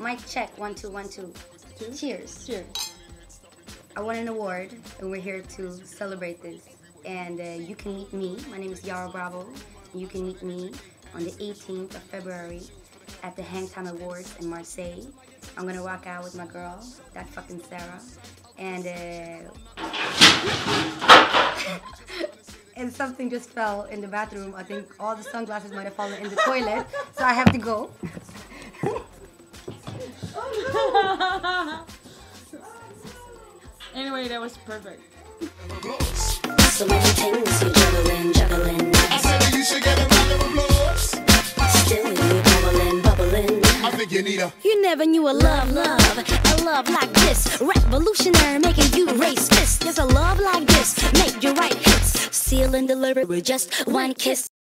Mic check, 1, 2, 1, 2. Two? Cheers. Cheers. I won an award, and we're here to celebrate this. And you can meet me. My name is Yara Bravo. You can meet me on the 18th of February at the Hangtime Awards in Marseille. I'm gonna rock out with my girl, that fucking Sarah, and and something just fell in the bathroom. I think all the sunglasses might have fallen in the toilet, so I have to go. Anyway, that was perfect. So many things you're juggling. I said you should get a round of applause. Still you're bubbling, bubbling. I think you need a. You never knew a love like this. Revolutionary, making you raise fists. There's a love like this, make your right hits. Seal and deliver with just one kiss.